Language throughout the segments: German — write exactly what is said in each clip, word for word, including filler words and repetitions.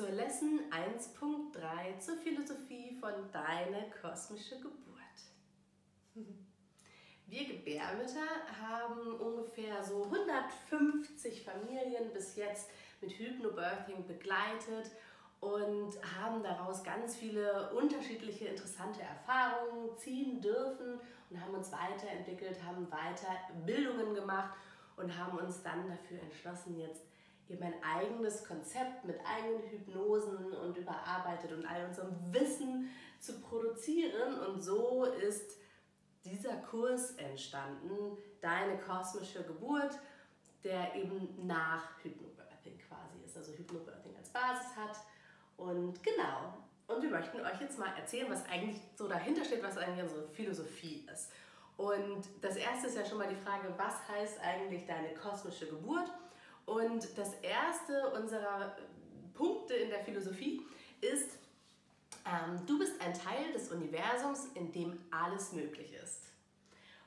zur Lesson eins Punkt drei zur Philosophie von Deine kosmische Geburt. Wir Gebärmütter haben ungefähr so hundertfünfzig Familien bis jetzt mit Hypnobirthing begleitet und haben daraus ganz viele unterschiedliche interessante Erfahrungen ziehen dürfen und haben uns weiterentwickelt, haben weiter Bildungen gemacht und haben uns dann dafür entschlossen, jetzt eben ein eigenes Konzept mit eigenen Hypnosen und überarbeitet und all unserem Wissen zu produzieren. Und so ist dieser Kurs entstanden, Deine kosmische Geburt, der eben nach Hypnobirthing quasi ist, also Hypnobirthing als Basis hat. Und genau, und wir möchten euch jetzt mal erzählen, was eigentlich so dahinter steht, was eigentlich unsere Philosophie ist. Und das erste ist ja schon mal die Frage, was heißt eigentlich deine kosmische Geburt? Und das erste unserer Punkte in der Philosophie ist, ähm, du bist ein Teil des Universums, in dem alles möglich ist.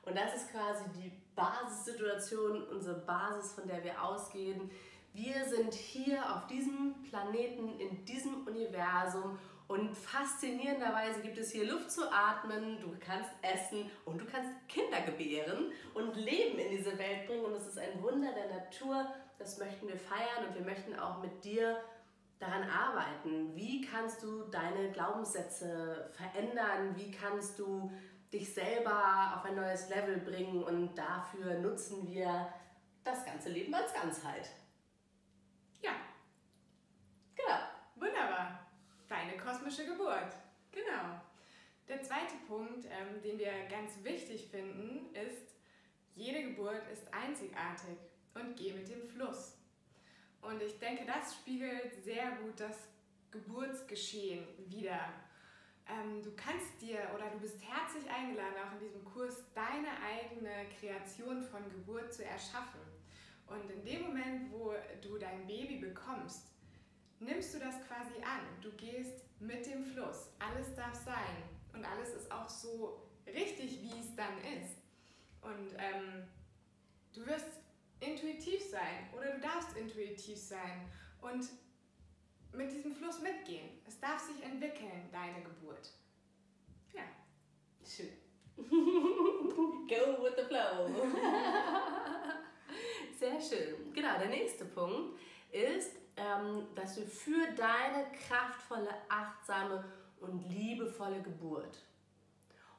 Und das ist quasi die Basissituation, unsere Basis, von der wir ausgehen. Wir sind hier auf diesem Planeten, in diesem Universum und faszinierenderweise gibt es hier Luft zu atmen, du kannst essen und du kannst Kinder gebären und Leben in diese Welt bringen. Und es ist ein Wunder der Natur, das möchten wir feiern und wir möchten auch mit dir daran arbeiten. Wie kannst du deine Glaubenssätze verändern? Wie kannst du dich selber auf ein neues Level bringen? Und dafür nutzen wir das ganze Leben als Ganzheit. Ja, genau. Wunderbar. Deine kosmische Geburt. Genau. Der zweite Punkt, ähm, den wir ganz wichtig finden, ist, jede Geburt ist einzigartig und geh mit dem Fluss. Und ich denke, das spiegelt sehr gut das Geburtsgeschehen wider. Ähm, du kannst dir oder du bist herzlich eingeladen, auch in diesem Kurs deine eigene Kreation von Geburt zu erschaffen. Und in dem Moment, wo du dein Baby bekommst, nimmst du das quasi an. Du gehst mit dem Fluss. Alles darf sein. Und alles ist auch so richtig, wie es dann ist. Und ähm, du wirst intuitiv sein oder du darfst intuitiv sein und mit diesem Fluss mitgehen. Es darf sich entwickeln, deine Geburt. Ja. Schön. Go with the flow. Sehr schön. Genau, der nächste Punkt ist, dass du für deine kraftvolle, achtsame und liebevolle Geburt.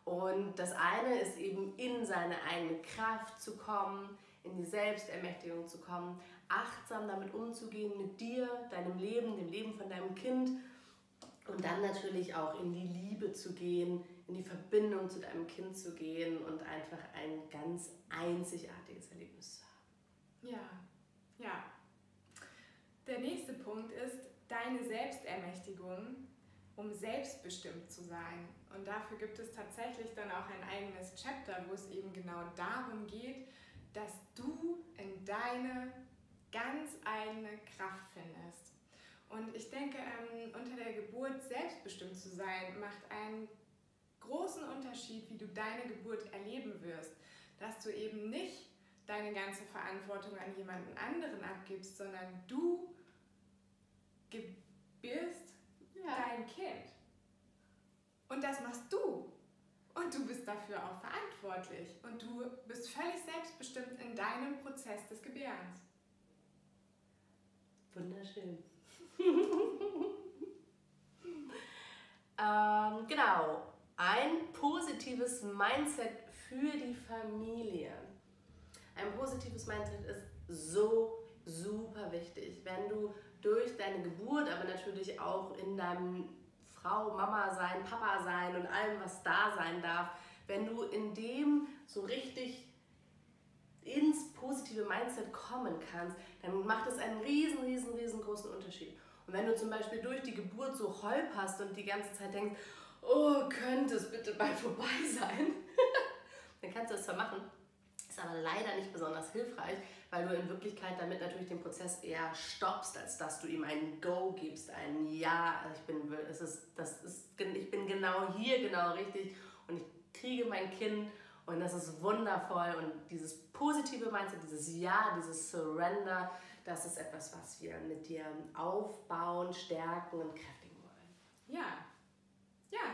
Und das eine ist eben, in seine eigene Kraft zu kommen, in die Selbstermächtigung zu kommen, achtsam damit umzugehen, mit dir, deinem Leben, dem Leben von deinem Kind und dann natürlich auch in die Liebe zu gehen, in die Verbindung zu deinem Kind zu gehen und einfach ein ganz einzigartiges Erlebnis zu haben. Ja, ja. Der nächste Punkt ist deine Selbstermächtigung, um selbstbestimmt zu sein. Und dafür gibt es tatsächlich dann auch ein eigenes Chapter, wo es eben genau darum geht, dass du in deine ganz eigene Kraft findest. Und ich denke, ähm, unter der Geburt selbstbestimmt zu sein, macht einen großen Unterschied, wie du deine Geburt erleben wirst. Dass du eben nicht deine ganze Verantwortung an jemanden anderen abgibst, sondern du gebierst ja. dein Kind. Und das machst du. Und du bist dafür auch verantwortlich. Und du bist völlig selbstbestimmt in deinem Prozess des Gebärens. Wunderschön. ähm, genau. Ein positives Mindset für die Familie. Ein positives Mindset ist so super wichtig. Wenn du durch deine Geburt, aber natürlich auch in deinem Frau, Mama sein, Papa sein und allem, was da sein darf, wenn du in dem so richtig ins positive Mindset kommen kannst, dann macht es einen riesen, riesen, riesengroßen Unterschied. Und wenn du zum Beispiel durch die Geburt so holperst und die ganze Zeit denkst, oh, könnte es bitte mal vorbei sein, dann kannst du es zwar machen, ist aber leider nicht besonders hilfreich, weil du in Wirklichkeit damit natürlich den Prozess eher stoppst, als dass du ihm einen Go gibst, einen Ja, ich bin, es ist, das ist, ich bin genau hier, genau richtig und ich kriege mein Kind und das ist wundervoll. Und dieses positive Mindset, dieses Ja, dieses Surrender, Das ist etwas, was wir mit dir aufbauen, stärken und kräftigen wollen. Ja, ja.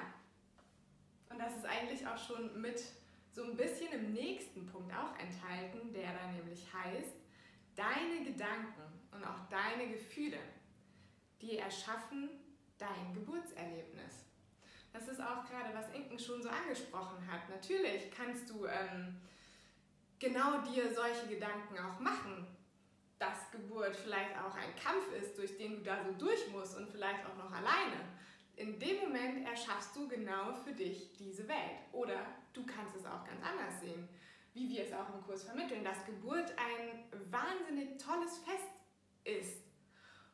Und das ist eigentlich auch schon mit so ein bisschen im nächsten Punkt auch enthalten, der dann nämlich heißt, deine Gedanken und auch deine Gefühle, die erschaffen dein Geburtserlebnis. Das ist auch gerade, was Inken schon so angesprochen hat. Natürlich kannst du ähm, genau dir solche Gedanken auch machen, dass Geburt vielleicht auch ein Kampf ist, durch den du da so durch musst und vielleicht auch noch alleine. In dem Moment erschaffst du genau für dich diese Welt. Oder du kannst es auch ganz anders sehen, wie wir es auch im Kurs vermitteln, dass Geburt ein wahnsinnig tolles Fest ist.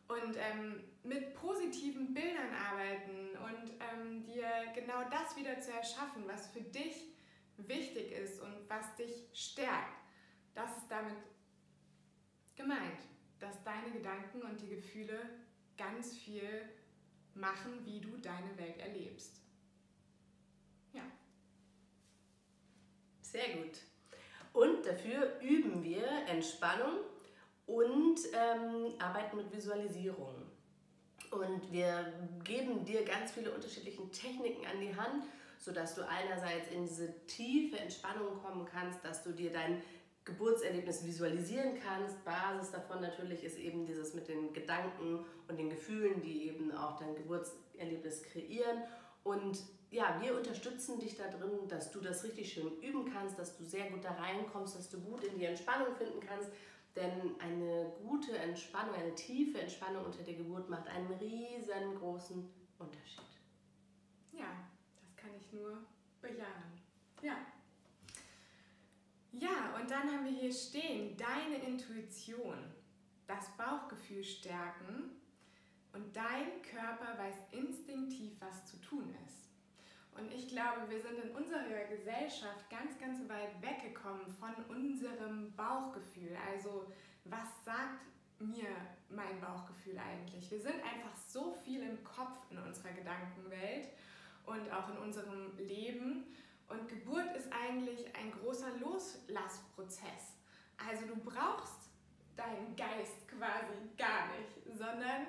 Und ähm, mit positiven Bildern arbeiten und ähm, dir genau das wieder zu erschaffen, was für dich wichtig ist und was dich stärkt. Das ist damit gemeint, dass deine Gedanken und die Gefühle ganz viel machen, wie du deine Welt erlebst. Ja. Sehr gut. Und dafür üben wir Entspannung. Und ähm, arbeiten mit Visualisierung. Und wir geben dir ganz viele unterschiedliche Techniken an die Hand, sodass du einerseits in diese tiefe Entspannung kommen kannst, dass du dir dein Geburtserlebnis visualisieren kannst. Basis davon natürlich ist eben dieses mit den Gedanken und den Gefühlen, die eben auch dein Geburtserlebnis kreieren. Und ja, wir unterstützen dich da drin, dass du das richtig schön üben kannst, dass du sehr gut da reinkommst, dass du gut in die Entspannung finden kannst. Denn eine gute Entspannung, eine tiefe Entspannung unter der Geburt macht einen riesengroßen Unterschied. Ja, das kann ich nur bejahen. Ja. Ja, und dann haben wir hier stehen, deine Intuition, das Bauchgefühl stärken und dein Körper weiß instinktiv, was zu tun ist. Und ich glaube, wir sind in unserer Gesellschaft ganz, ganz weit weggekommen von unserem Bauchgefühl. Also, was sagt mir mein Bauchgefühl eigentlich? Wir sind einfach so viel im Kopf in unserer Gedankenwelt und auch in unserem Leben. Und Geburt ist eigentlich ein großer Loslassprozess. Also, du brauchst deinen Geist quasi gar nicht, sondern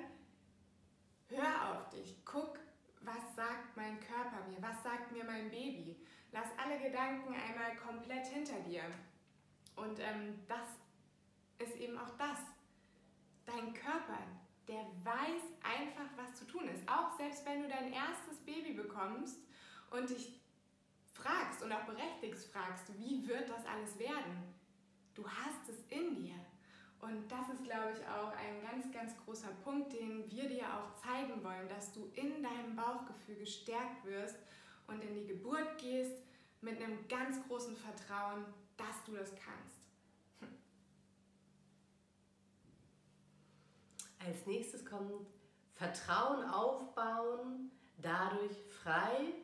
hör auf dich, guck. Was sagt mein Körper mir? Was sagt mir mein Baby? Lass alle Gedanken einmal komplett hinter dir. Und ähm, das ist eben auch das. Dein Körper, der weiß einfach, was zu tun ist. Auch selbst wenn du dein erstes Baby bekommst und dich fragst und auch berechtigt fragst, wie wird das alles werden? Du hast es in dir. Und das ist, glaube ich, auch ein ganz, ganz großer Punkt, den wir dir auch zeigen wollen, dass du in deinem Bauchgefühl gestärkt wirst und in die Geburt gehst mit einem ganz großen Vertrauen, dass du das kannst. Hm. Als nächstes kommt Vertrauen aufbauen, dadurch frei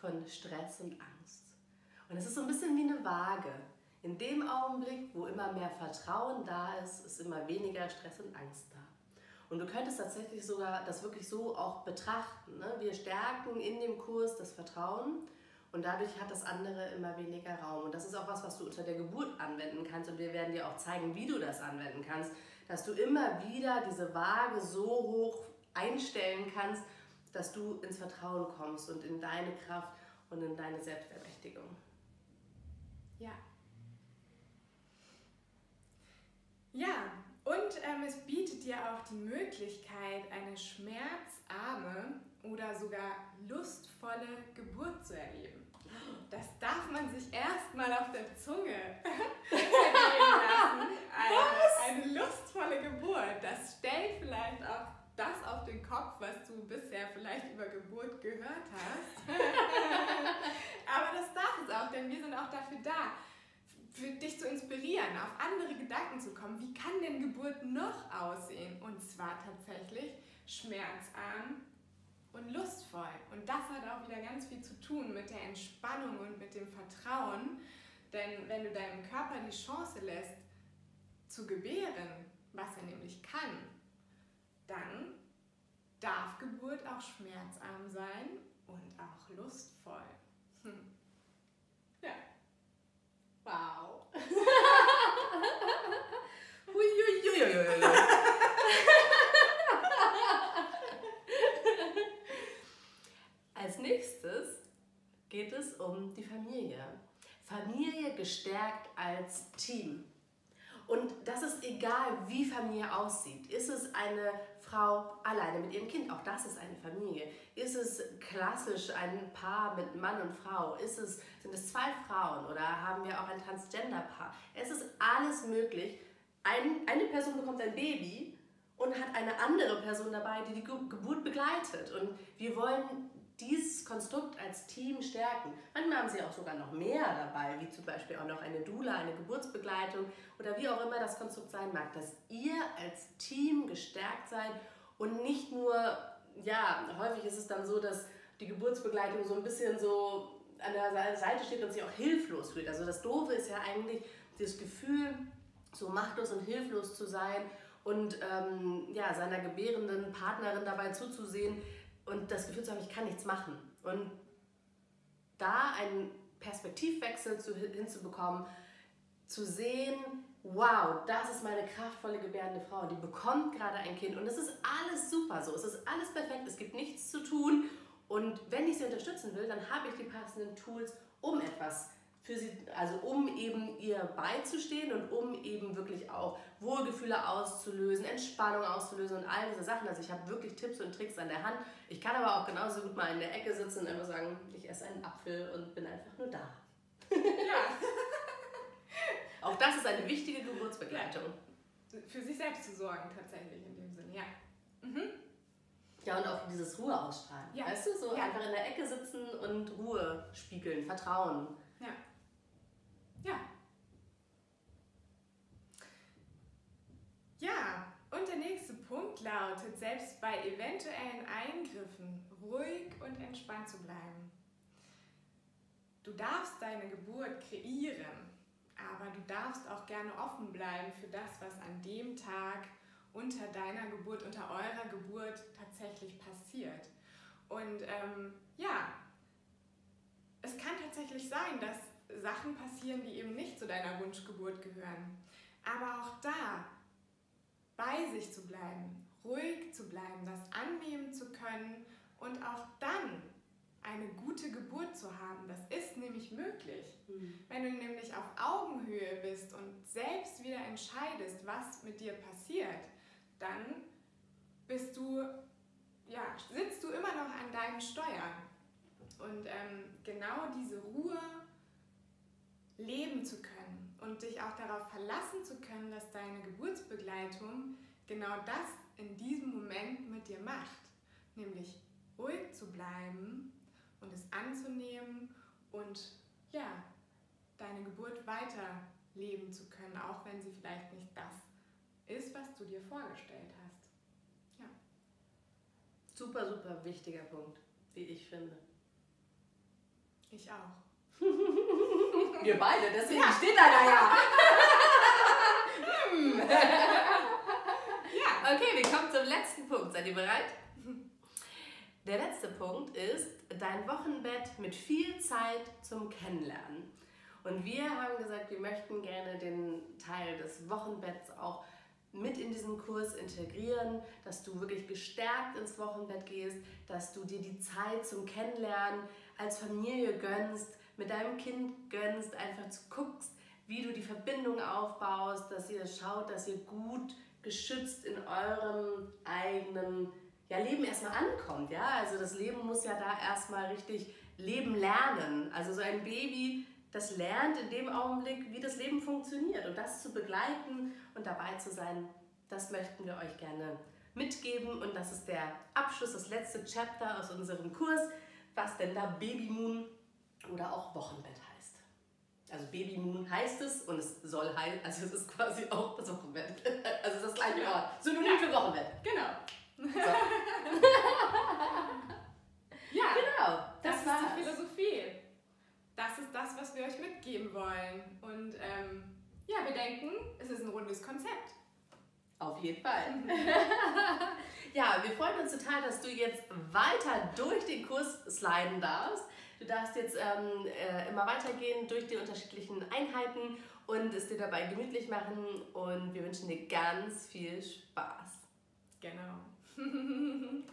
von Stress und Angst. Und es ist so ein bisschen wie eine Waage. In dem Augenblick, wo immer mehr Vertrauen da ist, ist immer weniger Stress und Angst da. Und du könntest tatsächlich sogar das wirklich so auch betrachten. Ne? Wir stärken in dem Kurs das Vertrauen und dadurch hat das andere immer weniger Raum. Und das ist auch was, was du unter der Geburt anwenden kannst. Und wir werden dir auch zeigen, wie du das anwenden kannst, dass du immer wieder diese Waage so hoch einstellen kannst, dass du ins Vertrauen kommst und in deine Kraft und in deine Selbstermächtigung. Ja. Ja, und ähm, es bietet dir auch die Möglichkeit, eine schmerzarme oder sogar lustvolle Geburt zu erleben. Das darf man sich erstmal auf der Zunge lassen. Eine, eine lustvolle Geburt, das stellt vielleicht auch das auf den Kopf, was du bisher vielleicht über Geburt gehört hast. Aber das darf es auch, denn wir sind auch dafür da. Für dich zu inspirieren, auf andere Gedanken zu kommen, wie kann denn Geburt noch aussehen? Und zwar tatsächlich schmerzarm und lustvoll. Und das hat auch wieder ganz viel zu tun mit der Entspannung und mit dem Vertrauen. Denn wenn du deinem Körper die Chance lässt, zu gebären, was er nämlich kann, dann darf Geburt auch schmerzarm sein und auch lustvoll. Hm. Ja. Wow. Uiuiuiui. Als nächstes geht es um die Familie. Familie gestärkt als Team. Und das ist egal, wie Familie aussieht. Ist es eine Frau alleine mit ihrem Kind? Auch das ist eine Familie. Ist es klassisch ein Paar mit Mann und Frau? Ist es, sind es zwei Frauen oder haben wir auch ein Transgender-Paar? Es ist alles möglich. Ein, eine Person bekommt ein Baby und hat eine andere Person dabei, die die Geburt begleitet. Und wir wollen dieses Konstrukt als Team stärken. Manchmal haben sie auch sogar noch mehr dabei, wie zum Beispiel auch noch eine Doula, eine Geburtsbegleitung oder wie auch immer das Konstrukt sein mag, dass ihr als Team gestärkt seid und nicht nur, ja, häufig ist es dann so, dass die Geburtsbegleitung so ein bisschen so an der Seite steht und sich auch hilflos fühlt. Also das Doofe ist ja eigentlich das Gefühl, so machtlos und hilflos zu sein und ähm, ja, seiner gebärenden Partnerin dabei zuzusehen, und das Gefühl zu haben, ich kann nichts machen. Und da einen Perspektivwechsel zu, hinzubekommen, zu sehen, wow, das ist meine kraftvolle gebärende Frau, die bekommt gerade ein Kind und es ist alles super so, es ist alles perfekt, es gibt nichts zu tun. Und wenn ich sie unterstützen will, dann habe ich die passenden Tools, um etwas für sie, also um eben ihr beizustehen und um eben wirklich auch Wohlgefühle auszulösen, Entspannung auszulösen und all diese Sachen. Also ich habe wirklich Tipps und Tricks an der Hand. Ich kann aber auch genauso gut mal in der Ecke sitzen und einfach sagen, ich esse einen Apfel und bin einfach nur da. Ja. Auch das ist eine wichtige Geburtsbegleitung. Für sich selbst zu sorgen tatsächlich in dem Sinne, ja. Mhm. Ja, und auch dieses Ruhe ausstrahlen. Ja. Weißt du, so ja. Einfach in der Ecke sitzen und Ruhe spiegeln, Vertrauen. Ja. Ja. Ja, und der nächste Punkt lautet, selbst bei eventuellen Eingriffen ruhig und entspannt zu bleiben. Du darfst deine Geburt kreieren, aber du darfst auch gerne offen bleiben für das, was an dem Tag unter deiner Geburt, unter eurer Geburt tatsächlich passiert. Und ähm, ja, es kann tatsächlich sein, dass Sachen passieren, die eben nicht zu deiner Wunschgeburt gehören. Aber auch da bei sich zu bleiben, ruhig zu bleiben, das annehmen zu können und auch dann eine gute Geburt zu haben, das ist nämlich möglich. Mhm. Wenn du nämlich auf Augenhöhe bist und selbst wieder entscheidest, was mit dir passiert, dann bist du, ja, sitzt du immer noch an deinen Steuern. Und ähm, genau diese Ruhe leben zu können und dich auch darauf verlassen zu können, dass deine Geburtsbegleitung genau das in diesem Moment mit dir macht. Nämlich ruhig zu bleiben und es anzunehmen und ja, deine Geburt weiter leben zu können, auch wenn sie vielleicht nicht das ist, was du dir vorgestellt hast. Ja. Super, super wichtiger Punkt, wie ich finde. Ich auch. Wir beide, deswegen ja. Steht einer ja. Ja. Okay, wir kommen zum letzten Punkt. Seid ihr bereit? Der letzte Punkt ist dein Wochenbett mit viel Zeit zum Kennenlernen. Und wir haben gesagt, wir möchten gerne den Teil des Wochenbetts auch mit in diesen Kurs integrieren, dass du wirklich gestärkt ins Wochenbett gehst, dass du dir die Zeit zum Kennenlernen als Familie gönnst, mit deinem Kind gönnst, einfach zu guckst, wie du die Verbindung aufbaust, dass ihr schaut, dass ihr gut geschützt in eurem eigenen ja, Leben erstmal ankommt. Ja? Also das Leben muss ja da erstmal richtig leben lernen. Also so ein Baby, das lernt in dem Augenblick, wie das Leben funktioniert. Und das zu begleiten und dabei zu sein, das möchten wir euch gerne mitgeben. Und das ist der Abschluss, das letzte Chapter aus unserem Kurs, was denn da Baby Moon oder auch Wochenbett heißt. Also Baby Moon heißt es und es soll heißen, also es ist quasi auch das Wochenbett. Also das gleiche Wort. Ja. Synonym ja. Für Wochenbett. Genau. So. Ja, genau. Das, das ist die Philosophie. Das ist das, was wir euch mitgeben wollen. Und ähm, ja, wir denken, es ist ein rundes Konzept. Auf jeden Fall. Ja, wir freuen uns total, dass du jetzt weiter durch den Kurs sliden darfst. Du darfst jetzt ähm, äh, immer weitergehen durch die unterschiedlichen Einheiten und es dir dabei gemütlich machen. Und wir wünschen dir ganz viel Spaß. Genau.